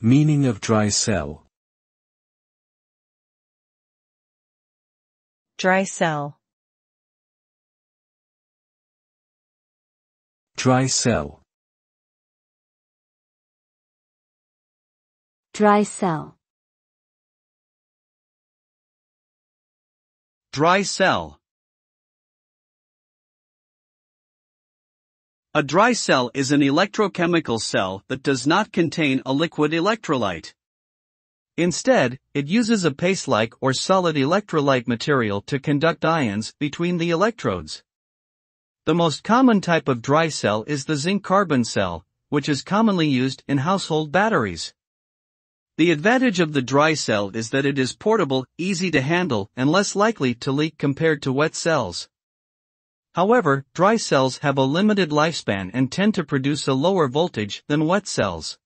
Meaning of dry cell. Dry cell. Dry cell. Dry cell. Dry cell. A dry cell is an electrochemical cell that does not contain a liquid electrolyte. Instead, it uses a paste-like or solid electrolyte material to conduct ions between the electrodes. The most common type of dry cell is the zinc-carbon cell, which is commonly used in household batteries. The advantage of the dry cell is that it is portable, easy to handle, and less likely to leak compared to wet cells. However, dry cells have a limited lifespan and tend to produce a lower voltage than wet cells.